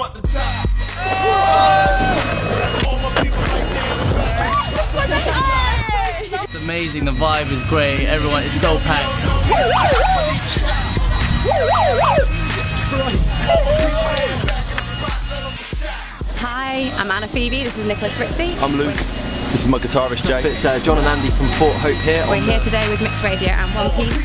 want the top. All my people right there. It's amazing, the vibe is great, everyone is so packed. Hi, I'm Anna Phoebe, this is Nicholas Brixey. I'm Luke, this is my guitarist Jake. It's John and Andy from Fort Hope here. We're here today with Mix Radio and One Piece.